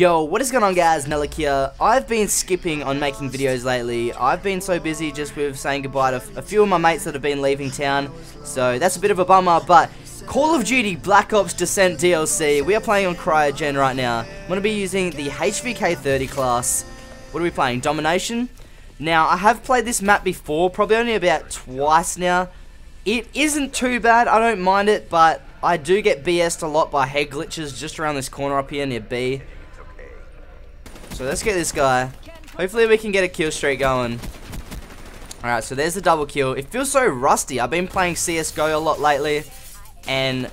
Yo, what is going on, guys? Neliq here. I've been skipping on making videos lately. I've been so busy just with saying goodbye to a few of my mates that have been leaving town, so that's a bit of a bummer. But Call of Duty Black Ops Descent DLC, we are playing on Cryogen right now. I'm going to be using the HVK30 class. What are we playing? Domination? Now, I have played this map before, probably only about twice now. It isn't too bad, I don't mind it, but I do get BS'd a lot by head glitches just around this corner up here near B. So let's get this guy. Hopefully we can get a kill streak going. Alright, so there's the double kill. It feels so rusty. I've been playing CSGO a lot lately, and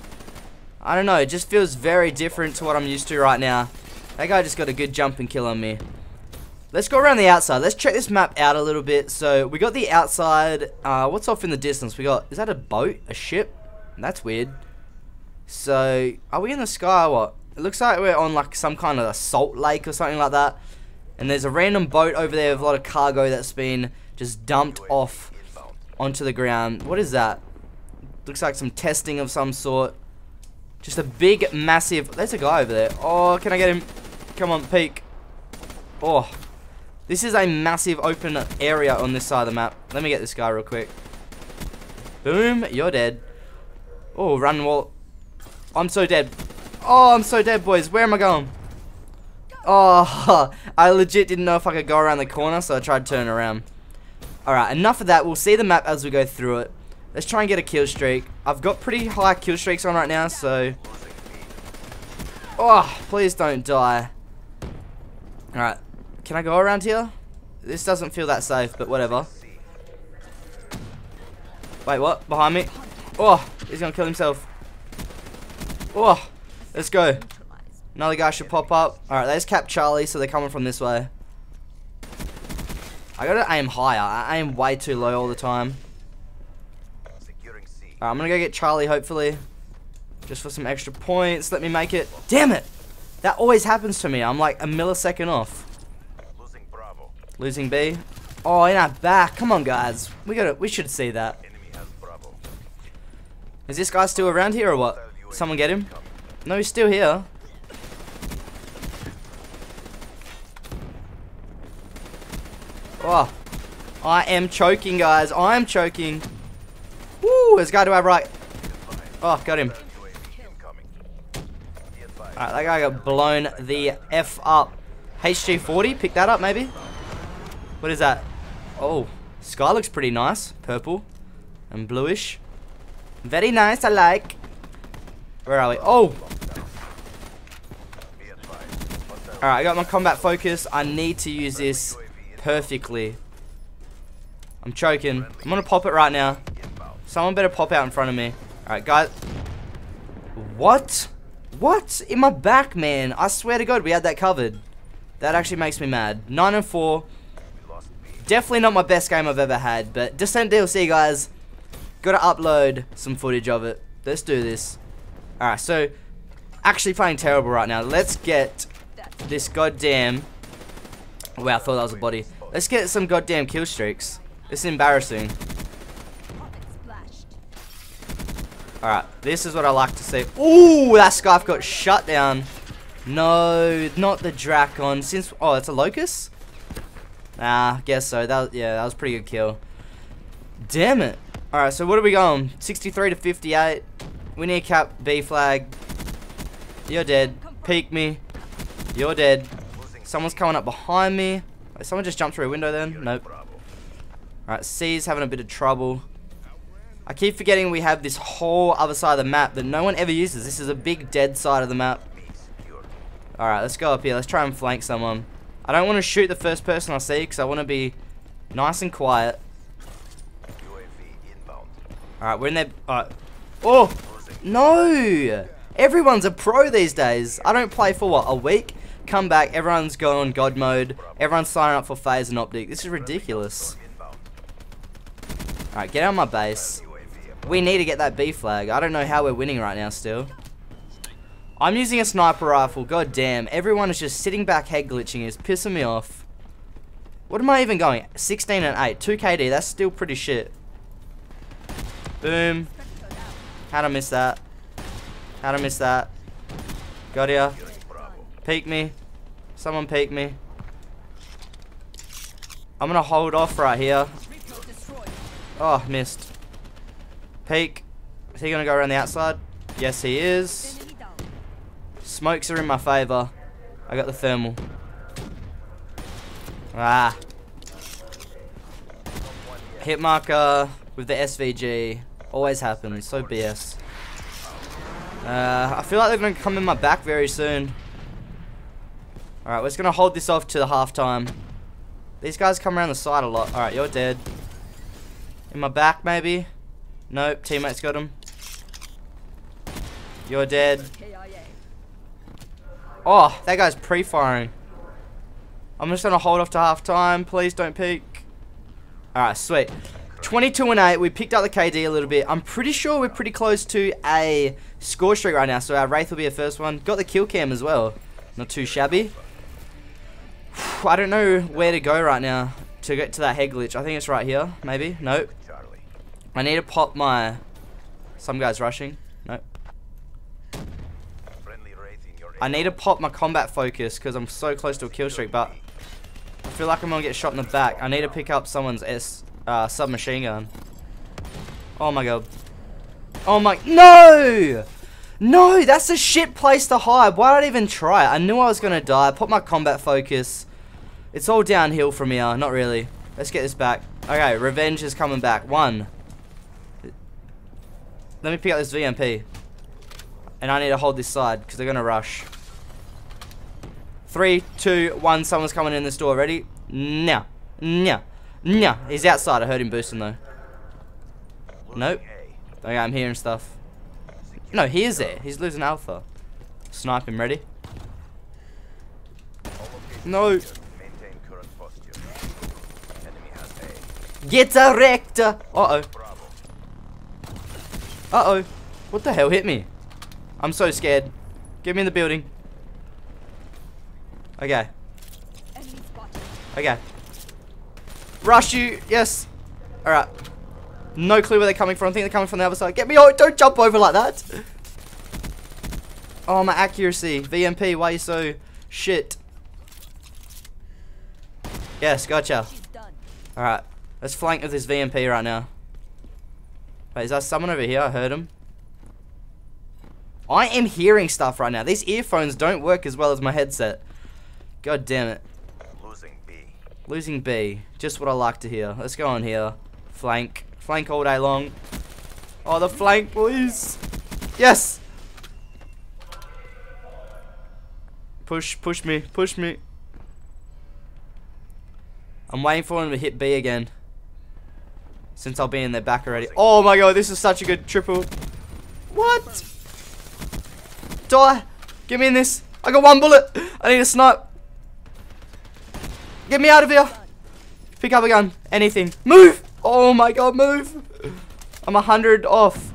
I don't know, it just feels very different to what I'm used to right now. That guy just got a good jump and kill on me. Let's go around the outside. Let's check this map out a little bit. So we got the outside. What's off in the distance? We got, is that a boat? A ship? That's weird. So are we in the sky or what? It looks like we're on like some kind of a salt lake or something like that. And there's a random boat over there with a lot of cargo that's been just dumped off onto the ground. What is that? Looks like some testing of some sort. Just a big, massive... There's a guy over there. Oh, can I get him? Come on, peek. Oh, this is a massive open area on this side of the map. Let me get this guy real quick. Boom, you're dead. Oh, run wall. I'm so dead. Oh, I'm so dead, boys. Where am I going? Oh, I legit didn't know if I could go around the corner, so I tried to turn around. Alright, enough of that. We'll see the map as we go through it. Let's try and get a kill streak. I've got pretty high kill streaks on right now, so... Oh, please don't die. Alright. Can I go around here? This doesn't feel that safe, but whatever. Wait, what? Behind me? Oh, he's gonna kill himself. Oh, let's go. Another guy should pop up. Alright, they just capped Charlie, so they're coming from this way. I gotta aim higher. I aim way too low all the time. Alright, I'm gonna go get Charlie, hopefully. Just for some extra points. Let me make it. Damn it! That always happens to me. I'm like a millisecond off. Losing B. Oh, in our back. Come on, guys. We should see that. Is this guy still around here or what? Someone get him? No, he's still here. Oh, I am choking, guys. I am choking. Woo! There's a guy to our right. Oh, got him. Alright, that guy got blown the F up. HG40. Pick that up, maybe. What is that? Oh, sky looks pretty nice. Purple and bluish. Very nice, I like. Where are we? Oh! Alright, I got my combat focus. I need to use this perfectly. I'm choking. I'm gonna pop it right now. Someone better pop out in front of me. Alright, guys. What? What? In my back, man. I swear to God, we had that covered. That actually makes me mad. 9 and 4. Definitely not my best game I've ever had, but Descent DLC, guys. Gotta upload some footage of it. Let's do this. Alright, so, actually playing terrible right now. Let's get this goddamn... Wow, I thought that was a body. Let's get some goddamn kill streaks. This is embarrassing. Alright, this is what I like to see. Ooh, that scarf got shut down. No, not the Dracon. Since... Oh, it's a Locus? Nah, I guess so. That was a pretty good kill. Damn it. Alright, so what are we going? 63 to 58. We need cap B flag. You're dead. Peek me. You're dead. Someone's coming up behind me. Someone just jumped through a window then? Nope. Alright, C's having a bit of trouble. I keep forgetting we have this whole other side of the map that no one ever uses. This is a big dead side of the map. Alright, let's go up here. Let's try and flank someone. I don't want to shoot the first person I see because I want to be nice and quiet. Alright, we're in there. Alright. Oh! No! Everyone's a pro these days. I don't play for what? A week? Come back. Everyone's gone on God mode. Everyone's signing up for phase and optic. This is ridiculous. Alright, get out of my base. We need to get that B flag. I don't know how we're winning right now still. I'm using a sniper rifle, god damn. Everyone is just sitting back head glitching. It's pissing me off. What am I even going? 16 and 8. 2 KD, that's still pretty shit. Boom. How'd I miss that? How'd I miss that? Got ya. Peek me. Someone peek me. I'm gonna hold off right here. Oh, missed. Peek. Is he gonna go around the outside? Yes, he is. Smokes are in my favor. I got the thermal. Ah. Hit marker with the SVG. Always happens. So BS. I feel like they're going to come in my back very soon. Alright, we're just going to hold this off to the halftime. These guys come around the side a lot. Alright, you're dead. In my back, maybe? Nope, teammates got him. You're dead. Oh, that guy's pre-firing. I'm just going to hold off to halftime. Please don't peek. Alright, sweet. 22-8. We picked up the KD a little bit. I'm pretty sure we're pretty close to a score streak right now, so our Wraith will be the first one. Got the kill cam as well. Not too shabby. I don't know where to go right now to get to that head glitch. I think it's right here, maybe. Nope. I need to pop my... Some guy's rushing. Nope. I need to pop my combat focus because I'm so close to a kill streak, but I feel like I'm going to get shot in the back. I need to pick up someone's submachine gun. Oh my god. Oh my... No! No! That's a shit place to hide. Why did I even try it? I knew I was going to die. I put my combat focus. It's all downhill from here. Not really. Let's get this back. Okay, revenge is coming back. One. Let me pick up this VMP. And I need to hold this side because they're going to rush. 3, 2, 1. Someone's coming in this door. Ready? No. No. No. He's outside. I heard him boosting though. Nope. Okay, I'm hearing stuff. No, he is there. He's losing alpha. Snipe him. Ready? No. Get a rector. Uh-oh. Uh-oh. What the hell hit me? I'm so scared. Get me in the building. Okay. Okay. Rush you. Yes. Alright. No clue where they're coming from. I think they're coming from the other side. Get me. Oh, don't jump over like that. Oh, my accuracy. VMP, why are you so shit? Yes, gotcha. Alright. Let's flank with this VMP right now. Wait, is there someone over here? I heard him. I am hearing stuff right now. These earphones don't work as well as my headset. God damn it. Losing B. Losing B. Just what I like to hear. Let's go on here. Flank. Flank all day long. Oh, the flank, please. Yes. Push. Push me. Push me. I'm waiting for him to hit B again. Since I'll be in their back already. Oh my god, this is such a good triple. What? Die. Get me in this. I got one bullet. I need a snipe. Get me out of here. Pick up a gun. Anything. Move. Oh my god, move. I'm 100 off.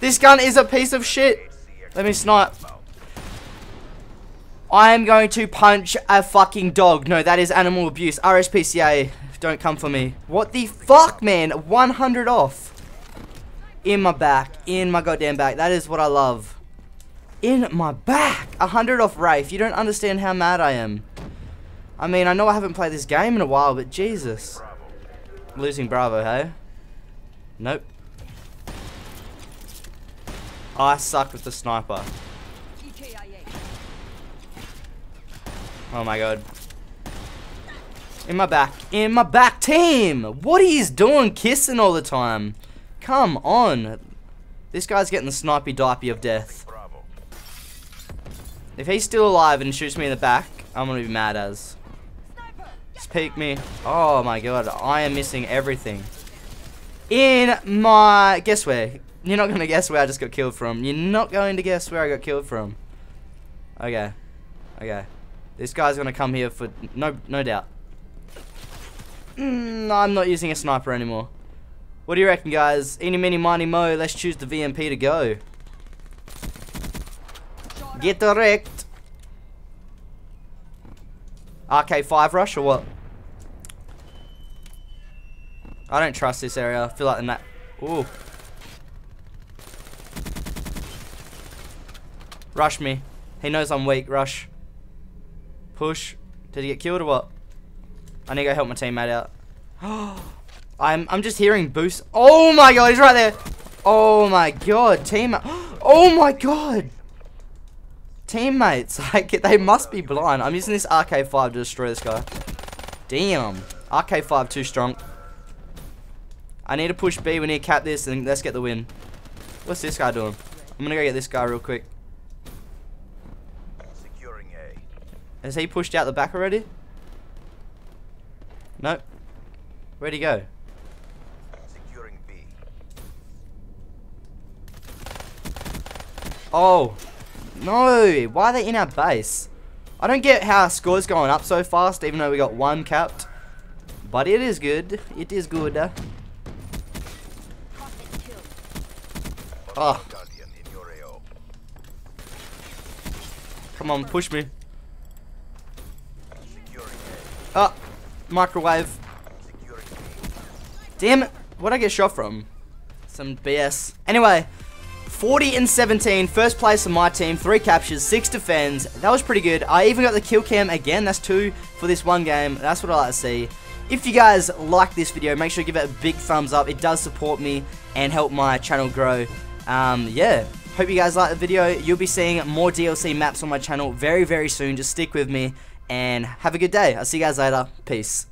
This gun is a piece of shit. Let me snipe. I am going to punch a fucking dog. No, that is animal abuse. RSPCA. Don't come for me. What the fuck, man? 100 off. In my back. In my goddamn back. That is what I love. In my back. 100 off Wraith. You don't understand how mad I am. I mean, I know I haven't played this game in a while, but Jesus. Losing Bravo, hey? Nope. I suck with the sniper. Oh my god. In my back. In my back, team! What he is doing kissing all the time? Come on. This guy's getting the snipey-dipey of death. If he's still alive and shoots me in the back, I'm gonna be mad as. Just peek me. Oh my god, I am missing everything. In my... Guess where? You're not gonna guess where I just got killed from. You're not going to guess where I got killed from. Okay. Okay. This guy's gonna come here for... No doubt. No, I'm not using a sniper anymore. What do you reckon, guys? Eeny, meeny, miny, mo. Let's choose the VMP to go. Get direct. RK5 rush or what? I don't trust this area. I feel like the map. Ooh. Rush me. He knows I'm weak. Rush. Push. Did he get killed or what? I need to go help my teammate out. I'm just hearing boost. Oh my god, he's right there. Oh my god, teammate. Oh my god. Teammates, like, they must be blind. I'm using this RK5 to destroy this guy. Damn. RK5 too strong. I need to push B. We need to cap this and let's get the win. What's this guy doing? I'm gonna go get this guy real quick. Securing A. Has he pushed out the back already? Nope. Where'd he go? Securing B. Oh no! Why are they in our base? I don't get how our score's going up so fast, even though we got one capped. But it is good. It is good. Oh. Come on, push me. Oh, microwave. Damn it. What'd I get shot from? Some BS. Anyway, 40-17. First place for my team. 3 captures, 6 defends. That was pretty good. I even got the kill cam again. That's 2 for this one game. That's what I like to see. If you guys like this video, make sure you give it a big thumbs up. It does support me and help my channel grow. Yeah, hope you guys like the video. You'll be seeing more DLC maps on my channel very, very soon. Just stick with me and have a good day. I'll see you guys later. Peace.